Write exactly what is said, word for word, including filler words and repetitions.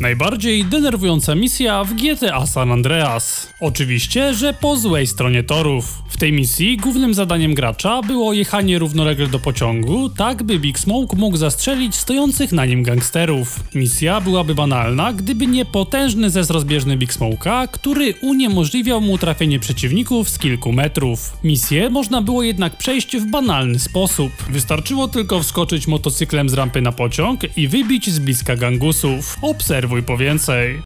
Najbardziej denerwująca misja w G T A San Andreas. Oczywiście, że po złej stronie torów. W tej misji głównym zadaniem gracza było jechanie równolegle do pociągu, tak by Big Smoke mógł zastrzelić stojących na nim gangsterów. Misja byłaby banalna, gdyby nie potężny zez rozbieżny Big Smoke'a, który uniemożliwiał mu trafienie przeciwników z kilku metrów. Misję można było jednak przejść w banalny sposób. Wystarczyło tylko wskoczyć motocyklem z rampy na pociąg i wybić z bliska gangusów. Obserwuj po więcej.